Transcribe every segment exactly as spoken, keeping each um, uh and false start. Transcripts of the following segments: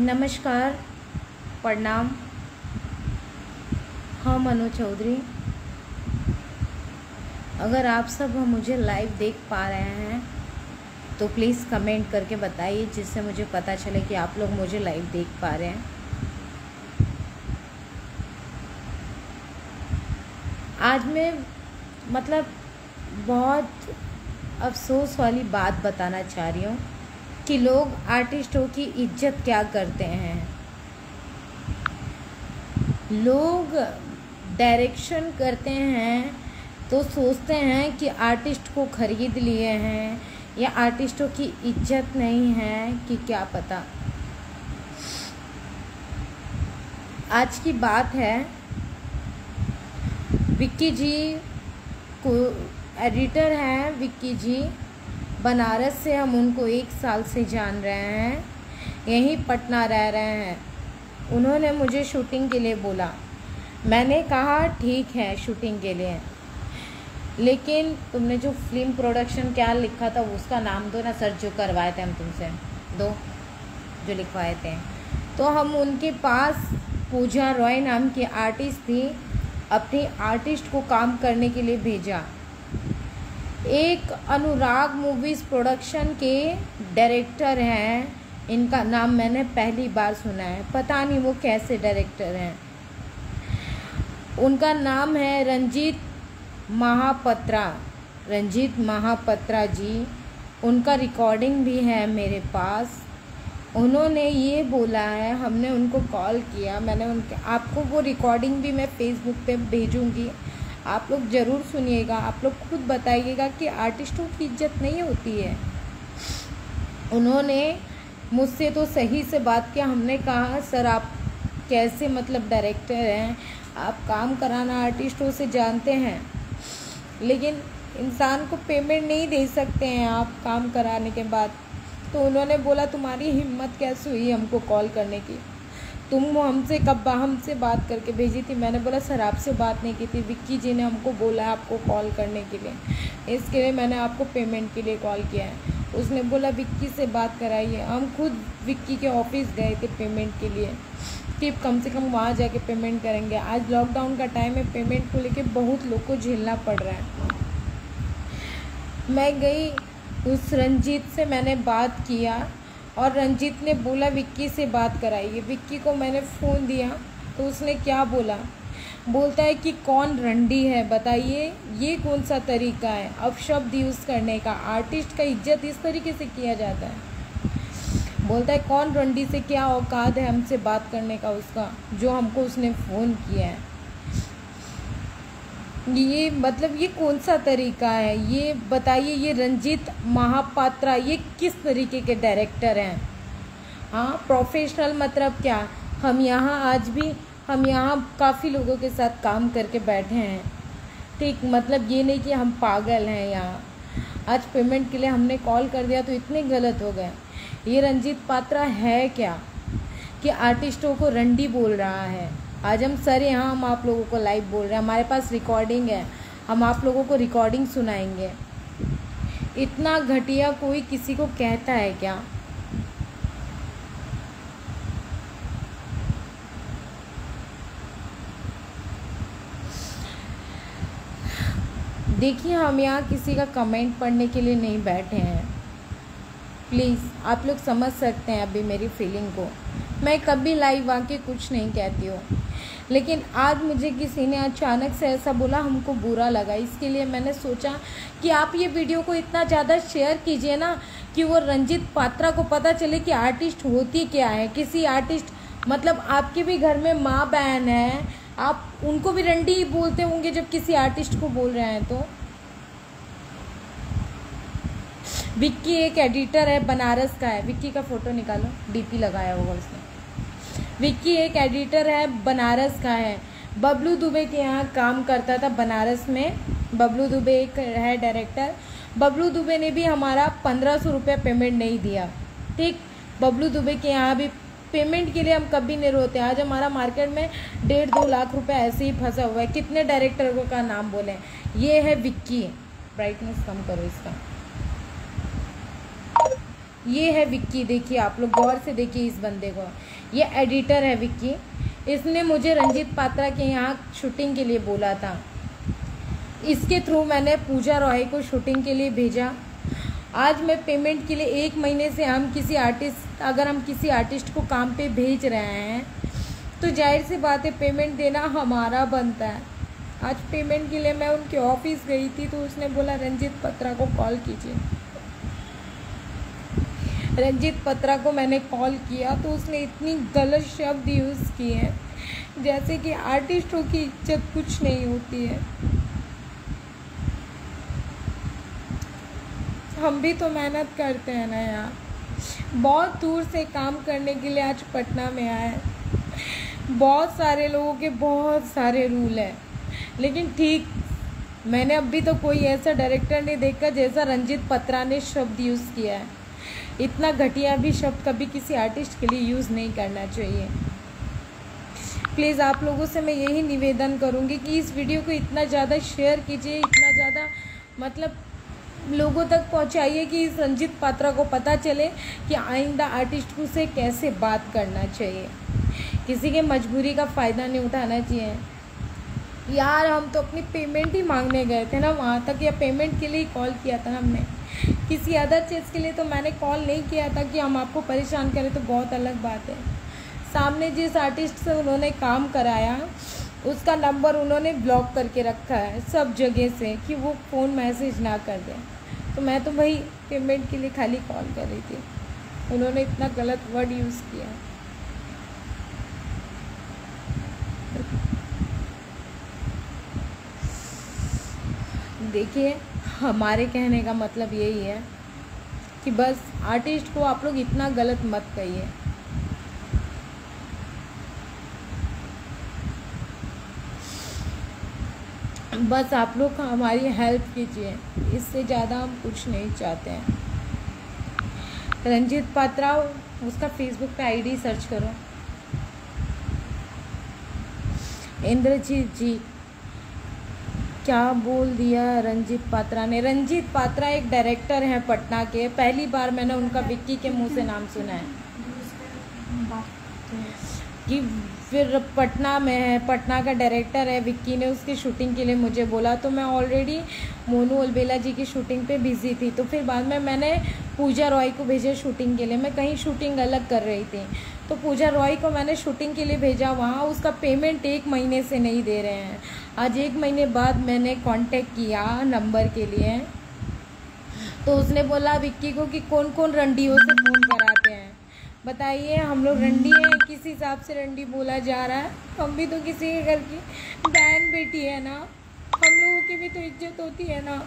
नमस्कार, प्रणाम। हम अनु चौधरी। अगर आप सब मुझे लाइव देख पा रहे हैं तो प्लीज़ कमेंट करके बताइए, जिससे मुझे पता चले कि आप लोग मुझे लाइव देख पा रहे हैं। आज मैं मतलब बहुत अफसोस वाली बात बताना चाह रही हूँ कि लोग आर्टिस्टों की इज्जत क्या करते हैं। लोग डायरेक्शन करते हैं तो सोचते हैं कि आर्टिस्ट को खरीद लिए हैं या आर्टिस्टों की इज्जत नहीं है कि क्या पता। आज की बात है, विक्की जी को एडिटर हैं। विक्की जी बनारस से, हम उनको एक साल से जान रहे हैं, यहीं पटना रह रहे हैं। उन्होंने मुझे शूटिंग के लिए बोला, मैंने कहा ठीक है शूटिंग के लिए, लेकिन तुमने जो फिल्म प्रोडक्शन क्या लिखा था उसका नाम दो ना सर, जो करवाए थे हम तुमसे, दो जो लिखवाए थे। तो हम उनके पास पूजा रॉय नाम की आर्टिस्ट थी, अपनी आर्टिस्ट को काम करने के लिए भेजा। एक अनुराग मूवीज़ प्रोडक्शन के डायरेक्टर हैं, इनका नाम मैंने पहली बार सुना है, पता नहीं वो कैसे डायरेक्टर हैं। उनका नाम है रंजीत महापत्रा। रंजीत महापत्रा जी, उनका रिकॉर्डिंग भी है मेरे पास। उन्होंने ये बोला है, हमने उनको कॉल किया, मैंने उनके आपको वो रिकॉर्डिंग भी मैं फेसबुक पे भेजूँगी, आप लोग ज़रूर सुनिएगा। आप लोग खुद बताइएगा कि आर्टिस्टों की इज्जत नहीं होती है। उन्होंने मुझसे तो सही से बात किया। हमने कहा सर आप कैसे मतलब डायरेक्टर हैं, आप काम कराना आर्टिस्टों से जानते हैं, लेकिन इंसान को पेमेंट नहीं दे सकते हैं आप काम कराने के बाद। तो उन्होंने बोला तुम्हारी हिम्मत कैसे हुई हमको कॉल करने की, तुम हमसे कब हमसे बात करके भेजी थी। मैंने बोला सर आपसे बात नहीं की थी, विक्की जी ने हमको बोला आपको कॉल करने के लिए, इसके लिए मैंने आपको पेमेंट के लिए कॉल किया है। उसने बोला विक्की से बात कराइए। हम खुद विक्की के ऑफिस गए थे पेमेंट के लिए कि कम से कम वहाँ जाके पेमेंट करेंगे। आज लॉकडाउन का टाइम है, पेमेंट को लेकर बहुत लोग को झेलना पड़ रहा है। मैं गई उस रंजीत से, मैंने बात किया और रंजीत ने बोला विक्की से बात कराइए। विक्की को मैंने फ़ोन दिया तो उसने क्या बोला, बोलता है कि कौन रंडी है बताइए, ये कौन सा तरीका है अपशब्द यूज़ करने का, आर्टिस्ट का इज्जत इस तरीके से किया जाता है। बोलता है कौन रंडी से क्या औकात है हमसे बात करने का, उसका जो हमको उसने फ़ोन किया है। ये मतलब ये कौन सा तरीका है, ये बताइए, ये रंजीत महापात्रा ये किस तरीके के डायरेक्टर हैं। हाँ, प्रोफेशनल मतलब क्या। हम यहाँ आज भी हम यहाँ काफ़ी लोगों के साथ काम करके बैठे हैं, ठीक, मतलब ये नहीं कि हम पागल हैं यहाँ। आज पेमेंट के लिए हमने कॉल कर दिया तो इतने गलत हो गए। ये रंजीत पात्रा है क्या कि आर्टिस्टों को रंडी बोल रहा है। आज हम सर यहाँ हम आप लोगों को लाइव बोल रहे हैं, हमारे पास रिकॉर्डिंग है, हम आप लोगों को रिकॉर्डिंग सुनाएंगे। इतना घटिया कोई किसी को कहता है क्या। देखिए, हम यहाँ किसी का कमेंट पढ़ने के लिए नहीं बैठे हैं, प्लीज़ आप लोग समझ सकते हैं अभी मेरी फीलिंग को। मैं कभी लाइव आके कुछ नहीं कहती हूँ, लेकिन आज मुझे किसी ने अचानक से ऐसा बोला, हमको बुरा लगा। इसके लिए मैंने सोचा कि आप ये वीडियो को इतना ज़्यादा शेयर कीजिए ना कि वो रंजीत पात्रा को पता चले कि आर्टिस्ट होती क्या है। किसी आर्टिस्ट मतलब आपके भी घर में माँ बहन है, आप उनको भी रंडी ही बोलते होंगे जब किसी आर्टिस्ट को बोल रहे हैं। तो विक्की एक एडिटर है, बनारस का है। विक्की का फ़ोटो निकालो, डीपी लगाया होगा उसने। विक्की एक एडिटर है, बनारस का है। बबलू दुबे के यहाँ काम करता था बनारस में। बबलू दुबे एक है डायरेक्टर। बबलू दुबे ने भी हमारा पंद्रह सौ रुपये पेमेंट नहीं दिया, ठीक। बबलू दुबे के यहाँ भी पेमेंट के लिए हम कभी नहीं रोते। आज हमारा मार्केट में डेढ़ दो लाख रुपए ऐसे ही फंसा हुआ है। कितने डायरेक्टरों का नाम बोले। ये है विक्की, ब्राइटनेस कम करो इसका। ये है विक्की। देखिए आप लोग गौर से देखिए इस बंदे को, ये एडिटर है विक्की। इसने मुझे रंजीत पात्रा के यहाँ शूटिंग के लिए बोला था, इसके थ्रू मैंने पूजा रॉय को शूटिंग के लिए भेजा। आज मैं पेमेंट के लिए एक महीने से हम किसी आर्टिस्ट अगर हम किसी आर्टिस्ट को काम पे भेज रहे हैं तो जाहिर सी बात है पेमेंट देना हमारा बनता है। आज पेमेंट के लिए मैं उनके ऑफिस गई थी तो उसने बोला रंजीत पत्रा को कॉल कीजिए। रंजीत पत्रा को मैंने कॉल किया तो उसने इतनी गलत शब्द यूज़ किए हैं जैसे कि आर्टिस्टों की इज्जत कुछ नहीं होती है। हम भी तो मेहनत करते हैं ना यार, बहुत दूर से काम करने के लिए आज पटना में आए हैं। बहुत सारे लोगों के बहुत सारे रूल हैं, लेकिन ठीक मैंने अभी तो कोई ऐसा डायरेक्टर नहीं देखा जैसा रंजीत पत्रा ने शब्द यूज़ किया है। इतना घटिया भी शब्द कभी किसी आर्टिस्ट के लिए यूज़ नहीं करना चाहिए। प्लीज़ आप लोगों से मैं यही निवेदन करूँगी कि इस वीडियो को इतना ज़्यादा शेयर कीजिए, इतना ज़्यादा मतलब लोगों तक पहुँचाइए कि इस रंजीत पात्रा को पता चले कि आइंदा आर्टिस्ट से कैसे बात करना चाहिए। किसी के मजबूरी का फ़ायदा नहीं उठाना चाहिए। यार हम तो अपनी पेमेंट ही मांगने गए थे ना वहाँ तक, या पेमेंट के लिए ही कॉल किया था हमने, किसी अदर चीज़ के लिए तो मैंने कॉल नहीं किया था। कि हम आपको परेशान करें तो बहुत अलग बात है। सामने जिस आर्टिस्ट से उन्होंने काम कराया उसका नंबर उन्होंने ब्लॉक करके रखा है सब जगह से कि वो फ़ोन मैसेज ना कर दें। तो मैं तो भाई पेमेंट के लिए खाली कॉल कर रही थी, उन्होंने इतना गलत वर्ड यूज़ किया। देखिए हमारे कहने का मतलब यही है कि बस आर्टिस्ट को आप लोग इतना गलत मत कहिए। बस आप लोग हमारी हेल्प कीजिए, इससे ज़्यादा हम कुछ नहीं चाहते हैं। रंजीत पात्रा उसका फेसबुक पे आईडी सर्च करो। इंद्रजीत जी क्या बोल दिया रंजीत पात्रा ने। रंजीत पात्रा एक डायरेक्टर हैं पटना के, पहली बार मैंने उनका विक्की के मुंह से नाम सुना है कि फिर पटना में है, पटना का डायरेक्टर है। विक्की ने उसकी शूटिंग के लिए मुझे बोला तो मैं ऑलरेडी मोनू अलबेला जी की शूटिंग पे बिजी थी। तो फिर बाद में मैंने पूजा रॉय को भेजा शूटिंग के लिए, मैं कहीं शूटिंग अलग कर रही थी तो पूजा रॉय को मैंने शूटिंग के लिए भेजा। वहाँ उसका पेमेंट एक महीने से नहीं दे रहे हैं। आज एक महीने बाद मैंने कांटेक्ट किया नंबर के लिए तो उसने बोला विक्की को कि कौन कौन रंडियों से फ़ोन कराते हैं। बताइए हम लोग रंडी हैं, किस हिसाब से रंडी बोला जा रहा है। हम भी तो किसी के घर की बहन बेटी है ना, हम लोगों की भी तो इज्जत होती है ना।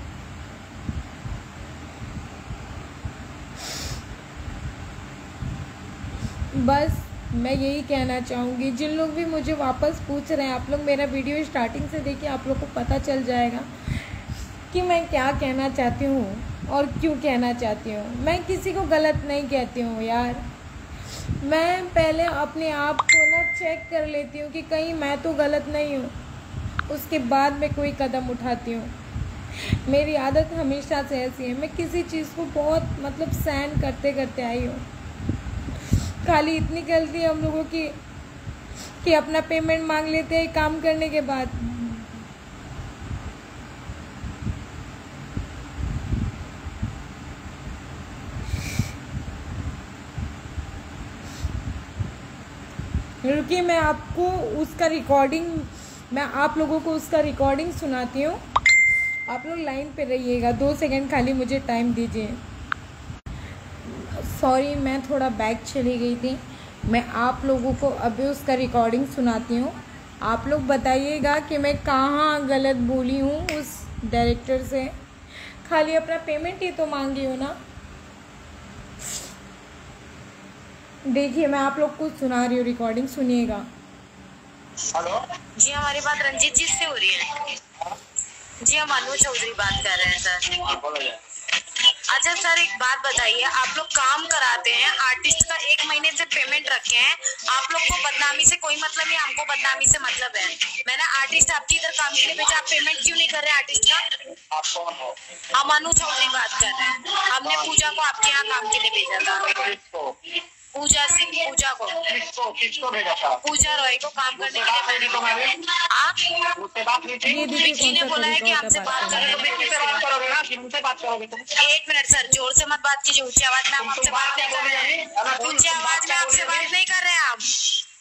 बस मैं यही कहना चाहूँगी, जिन लोग भी मुझे वापस पूछ रहे हैं आप लोग मेरा वीडियो स्टार्टिंग से देखिए, आप लोग को पता चल जाएगा कि मैं क्या कहना चाहती हूँ और क्यों कहना चाहती हूँ। मैं किसी को गलत नहीं कहती हूँ यार, मैं पहले अपने आप को ना चेक कर लेती हूँ कि कहीं मैं तो गलत नहीं हूँ, उसके बाद मैं कोई कदम उठाती हूँ। मेरी आदत हमेशा से ऐसी है, मैं किसी चीज़ को बहुत मतलब सहन करते करते आई हूँ। खाली इतनी गलती है हम लोगों की कि अपना पेमेंट मांग लेते हैं काम करने के बाद। रुकिए मैं आपको उसका रिकॉर्डिंग मैं आप लोगों को उसका रिकॉर्डिंग सुनाती हूँ, आप लोग लाइन पे रहिएगा। दो सेकंड खाली मुझे टाइम दीजिए। सॉरी मैं थोड़ा बैक चली गई थी। मैं आप लोगों को अभी उसका रिकॉर्डिंग सुनाती हूँ, आप लोग बताइएगा कि मैं कहाँ गलत बोली हूँ उस डायरेक्टर से। खाली अपना पेमेंट ही तो मांगी हो ना। देखिए मैं आप लोग को सुना रही हूँ रिकॉर्डिंग, सुनिएगा। हेलो जी, हमारी बात रंजीत जी से हो रही है जी, हम अनु चौधरी बात कर रहे हैं सर। अच्छा सर एक बात बताइए, आप लोग काम कराते हैं आर्टिस्ट का, एक महीने से पेमेंट रखे हैं। आप लोग को बदनामी से कोई मतलब नहीं, हमको बदनामी से मतलब है। मैंने आर्टिस्ट आपके इधर काम के लिए भेजा, आप पेमेंट क्यों नहीं कर रहे आर्टिस्ट का? हम अनु चौधरी बात कर रहे हैं। हमने पूजा को आपके यहाँ काम के लिए भेजा था। पूजा सिंह पूजा को किसको किसको भेजा था? पूजा रॉय को काम करने के लिए। मैंने आप उससे बात नहीं की। विक्की ने बोला है कि आपसे बात करें तो विक्की से बात करोगे ना, हमसे बात करोगे तुम? एक मिनट सर, जोर से मत बात कीजिए, ऊंची आवाज में हम आपसे बात नहीं कर रहे हैं। ऊंची आवाज में आपसे बात नहीं कर रहे हैं। आप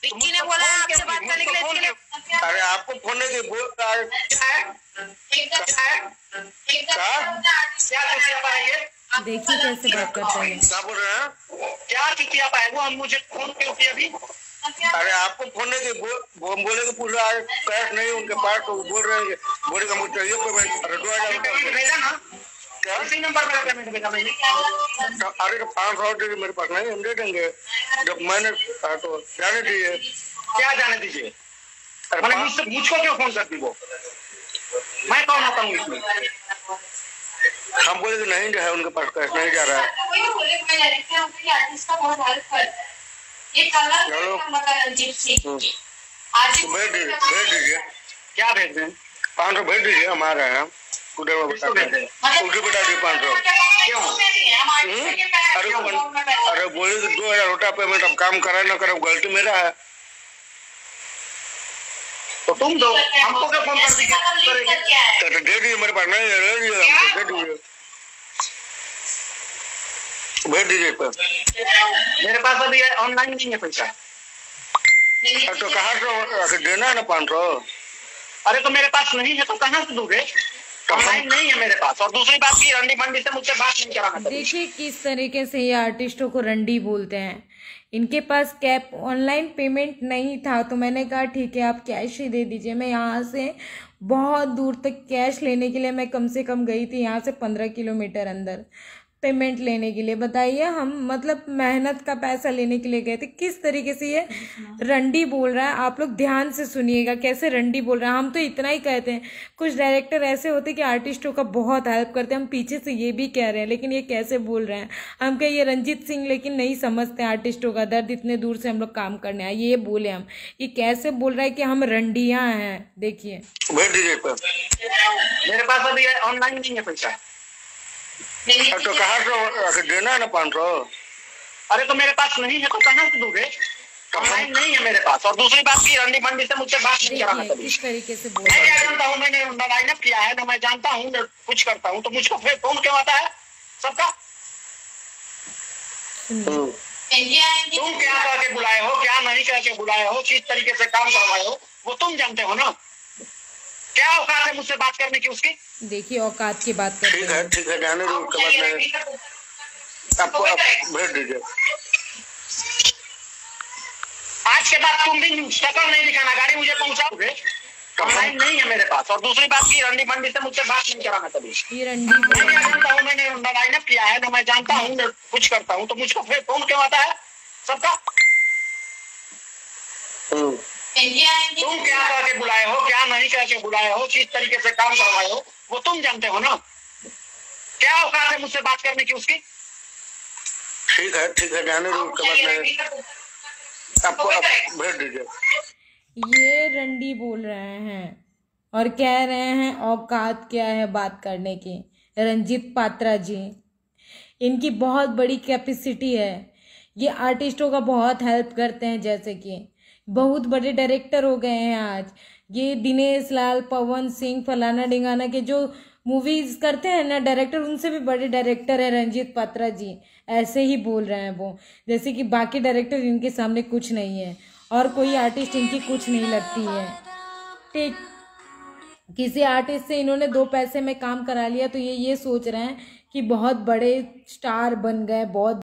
विक्की ने बोला है आपसे बात करने के लिए। अरे आपको फोन नहीं बोल रहा है। देखिए कैसे बात करते हैं। क्या बोल रहे हैं? क्या चुतिया पाएगा हम? मुझे फोन क्यों किया अभी? अरे आपको फोन नहीं कि वो बोले कि पूरा कैश नहीं उनके पास, तो बोल रहे हैं बोले कि मुझे चाहिए पेमेंट भेजा ना। क्या नंबर पर पेमेंट भेजा मैंने? अरे पाँच सौ रुपये मेरे पास नहीं, हम दे देंगे जब मैंने तो जाने दीजिए। क्या जाने दीजिए? अरे मुझसे मुझको क्यों फोन करती वो? मैं कौन होता हूँ इसमें? हम बोले कि नहीं जो है उनके पास कैश नहीं जा रहा है। क्या भेज दें? पाँच सौ भेज दीजिए। हमारा है उसे बता दिए पाँच सौ। अरे बोले कि दो हजार रोटा पेमेंट अब काम करा ना करो, गलती मेरा है तो तुम दो। हमको क्या फोन कर दिया? दे दीजिए, मेरे पास नहीं है, दे दीजिए भेज दीजिए। मेरे पास अभी ऑनलाइन नहीं है पैसा। तो कहाँ से देना है ना पाँच सौ? अरे तो मेरे पास नहीं है तो कहाँ से दूंगे? ऑनलाइन नहीं है मेरे पास। और दूसरी बात की रंडी मंडी से मुझसे बात नहीं कराना। देखिए किस तरीके से ये आर्टिस्टों को रंडी बोलते हैं। इनके पास कैप ऑनलाइन पेमेंट नहीं था तो मैंने कहा ठीक है आप कैश ही दे दीजिए। मैं यहाँ से बहुत दूर तक कैश लेने के लिए मैं कम से कम गई थी, यहाँ से पंद्रह किलोमीटर अंदर पेमेंट लेने के लिए। बताइए हम मतलब मेहनत का पैसा लेने के लिए गए थे। किस तरीके से ये रंडी बोल रहा है, आप लोग ध्यान से सुनिएगा कैसे रंडी बोल रहा है। हम तो इतना ही कहते हैं, कुछ डायरेक्टर ऐसे होते कि आर्टिस्टों का बहुत हेल्प करते हैं। हम पीछे से ये भी कह रहे हैं लेकिन ये कैसे बोल रहे हैं। हम कहे ये रंजीत सिंह लेकिन नहीं समझते आर्टिस्टों का दर्द, इतने दूर से हम लोग काम करने आए। ये बोले हम, ये कैसे बोल रहा है कि हम रंडियाँ हैं। देखिए मेरे पास अभी ऑनलाइन नहीं है पैसा। तो कहाँ से देना है ना पाँच सौ? अरे तो मेरे पास नहीं है तो कहाँ से दूंगे? ऑनलाइन नहीं है मेरे पास। और दूसरी बात की रंडी मंडी से मुझसे बात नहीं कराना। किस तरीके से बोल रहा है? मैं क्या जानता हूँ, मैंने लाइन अप किया है ना, मैं जानता हूँ मैं कुछ करता हूँ तो मुझको फिर फोन क्यों आता है सबका? तुम क्या कह के बुलाए हो, क्या नहीं कह के बुलाए हो, किस तरीके से काम करवाए हो वो तुम जानते हो ना। क्या औकात है मुझसे बात करने की उसकी? देखिए औकात की बात करते हैं। ठीक है जाने दो, उसके बाद में आपको भेज दीजिए। आज के बाद तुम भी शक्ल नहीं दिखाना, गाड़ी मुझे पहुंचाओगे। ऑनलाइन नहीं है मेरे पास। और दूसरी बात की रंडी मंडी से मुझसे बात नहीं कराना कभी। ये रंडी मैं क्या जानता हूँ, मैंने लाइन अप किया है ना, मैं जानता हूँ मैं कुछ करता हूँ तो मुझको फिर फोन क्यों आता है सबका? तुम क्या कह के बुलाए हो, क्या नहीं कह के बुलाए हो, किस तरीके से काम करवाए हो वो तुम जानते हो ना। क्या औकात है मुझसे बात करने की उसकी? ठीक है ठीक है जाने दो, उसके बाद में आपको भेज दीजिए। ये रंडी बोल रहे हैं और कह रहे हैं औकात क्या है बात करने की। रंजीत पात्रा जी, इनकी बहुत बड़ी कैपेसिटी है। ये आर्टिस्टों का बहुत हेल्प करते हैं, जैसे कि बहुत बड़े डायरेक्टर हो गए हैं आज। ये दिनेश लाल, पवन सिंह, फलाना ढिंगाना के जो मूवीज करते हैं ना डायरेक्टर, उनसे भी बड़े डायरेक्टर है रंजीत पात्रा जी। ऐसे ही बोल रहे हैं वो, जैसे कि बाकी डायरेक्टर इनके सामने कुछ नहीं है और कोई आर्टिस्ट इनकी कुछ नहीं लगती है। ठीक, किसी आर्टिस्ट से इन्होंने दो पैसे में काम करा लिया तो ये ये सोच रहे हैं कि बहुत बड़े स्टार बन गए, बहुत